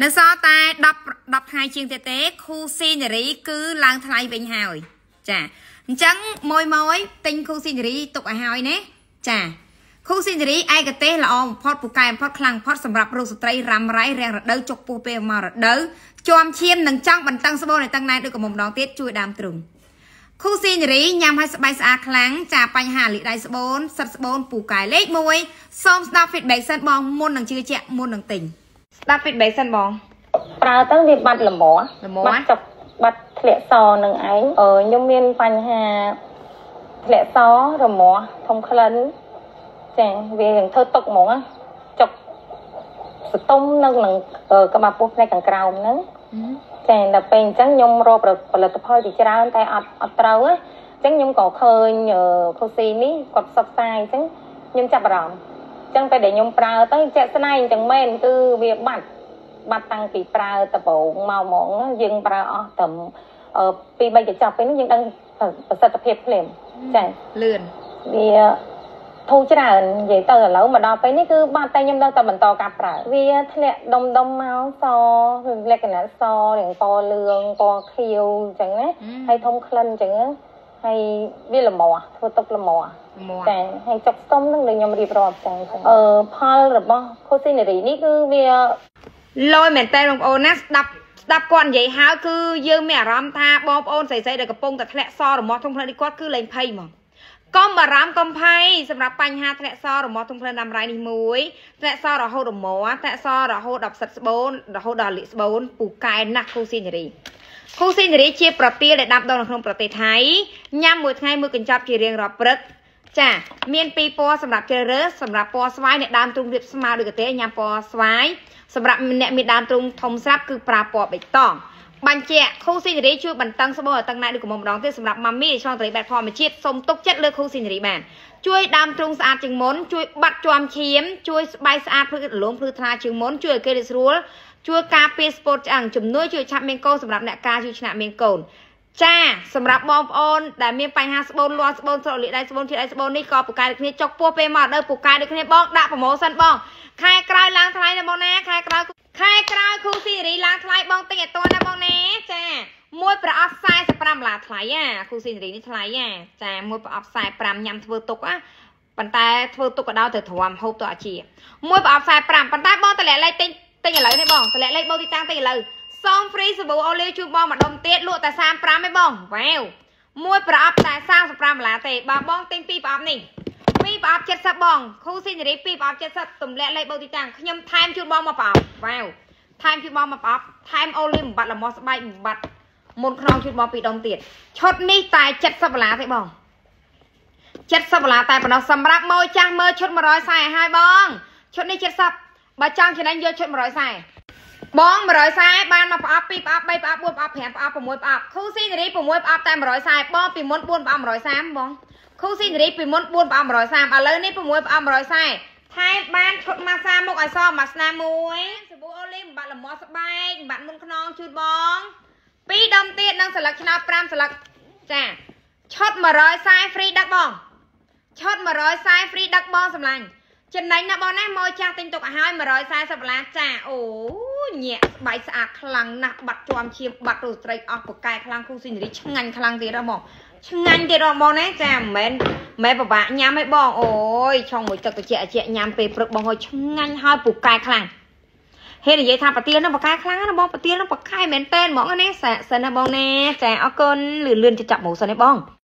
Nó so tay đập hai chiên tế khu xin cứ lang thay bình hào chả chẳng môi môi tinh khu xin rí tục ở hào nè chả khu xin rí ai cái tế là ông phật bù cài phật khlang phật sầm rập rô sợi rầm rải rèn rật đấu chọc bù pê mò rật đấu chom chiên nằng trăng bần tăng sbo này tăng này được cả mồm đón tiết chui đam trùng khu xin rí nhằm hai sợi sa kháng chả bánh hà lị đại sbon sập sbon bù cài lết môi xong đạp phết bảy sân bong môn nằng chưa chẹn môn nằng tỉnh đạp phết bảy sân bong bà tăng đi bắt là mỏ bắt lệ sò nằng ấy ở nhung miên bánh hà lệ sò rồi mỏ thông khấn chàng về thơ tục mỏ á chọc tôm nâng nằng các bà buộc này càng cào nắng chàng là bèn trắng nhung rô bật là tập hơi thì chơi ra tay ọt trâu á trắng nhung cổ khơi nhờ khâu xì ní cọt sọc tay trắng nhung chặt ròng trắng tay để nhung prao tới chạy sân này chẳng men từ việc bắt tăng bị prao tập bộ màu mỏng dừng prao tầm vì bây giờ chọc với nó nhưng đang sợ tập hiệp liền chàng lườn vì thu chứ nào vậy tờ lẩu mà đo cái này cứ ba tay nhâm đâu tờ mình to cặp rồi vì thế đông đông máu so lẹ cái nãy so đừng to lương to khiêu chẳng đấy hay thông khlen chẳng đấy hay biết là mò thua tốc là mò chẳng hay chọc tôm nó đừng nhâm đi vào chẳng Paul rồi bao cô xin để ý ní cứ vì lôi mền tay đồng onas đập đập con vậy háo cứ dơ mẹ ram tha bom on xảy xảy được cái bông tật lẹ so rồi mò thông khlen đi quát cứ lên pay mà con mà rám con phay, xem ráp panh ha, thẹn so rồi mò thung lên làm rái đi muối, thẹn so rồi hô đồng mò, thẹn so rồi hô đập sập bốn, rồi hô đào lị bốn, bù cài nặc khu xin gì chia bờ tia để đạp đòn không bờ tây thái, nhâm mùi ngày mùi cần chập chỉ riêng rập rực, chả miên pi po, xem ráp chơi rớt, xem ráp po xoáy để đam trung điệp smile được cái té nhâm po xoáy, xem ráp nẹt miệt đam trung thông sáp cứ pra po bị tỏng. Bạn trẻ khu sinh lý chưa bằng tăng số bò tăng lại được của mầm đón tết sầm lạp mami để cho tới bẹt phò mà chiết sông tốc chất lượng khu sinh lý bạn chui đam trung sát chừng mốn chui bắt choam chiếm chui bay sát phơi lốm phơi tha chừng mốn chui kê được rúa chui cà phê sport chẳng chùm nuôi chui chạm miên câu sầm lạp nẹt ca chui chạm miên cồn cha sầm lạp bom on đã miên bay ha sport loa sport sầu lị đại sport thiệt đại sport này co bù cài được này chọc pua pe mọt đây bù cài được này bong đã phồng màu xanh bong khai cài lang thái này bong nè khai cài khu sinh lý lang thái bong tinh to này bong nè cha môi bờ offside sẽ pram là thái à khu sinh lý này thái à cha môi bờ offside pram nhằm thưa tục á bàn tay thưa tục ở đâu thì thòm hộp tọa chỉ môi bờ offside pram bàn tay bong tay lẹ lấy tinh ở lấy này bong tay lẹ lấy bao tay trang tay ở lấy xong free sầu ô liu chu bong mà đông tiết lụa tại sam pram ấy bong wow môi bờ offside tại sao sẽ pram là tệ bà bong tinh pi bong này pi bong chết sập bong khu sinh lý pi bong chết sập tụm lẹ lấy bao tay trang nhâm time chu bong mà bong wow time chụp bom mà bóp time only một bật là mò bay một bật một con chụp bom bị đông tiệt chốt ní tài chặt sập lá thế bong chặt sập lá tài bọn nó sầm ráp môi trang mơ chốt mà rói xài hai bong chốt ní chặt sập bà trang chỉ đánh vô chốt mà rói xài bong mà rói xài ban mà bóp pi bóp bay bóp buôn bóp hẻm bóp môi bóp khu xin gì bùm môi bóp tài mà rói xài bong bị muốn buôn bóp mà rói xài bong khu xin gì bị muốn buôn bóp mà rói xài à lớn ní bùm môi bóp mà rói xài hai ban chốt massage một ai so massage muối sầu bù ô lim bạn là mò sấp bay bạn muốn non chụp bóng pi đâm tiệt đang sờ lắc china pram sờ lắc chả chốt mà rói sai free đắc bóng chốt mà rói sai free đắc bóng sầm lành chân đánh nè bóng này môi cha tinh tục hai mà rói sai sập lá chả ố nhẹ bảy sạc khăng nặng bật tròn chiêm bật đồ straight off của cài khăng khu sinh lý chăng ngành khăng tiệt ra bóng ngành tiệt ra bóng đấy chả mến mẹ bà bạn nhám mấy bong ôi trong buổi tập chị nhám về bực bong hồi ngăn hơi bục cài khăn hay là vậy thà bà tiên nó bọc cài khăn nó bong bà tiên nó bọc cài mền tên mỏng anh ấy sờ nó bong nè trẻ áo cơn lườn lườn chặt mũ sờ nó bong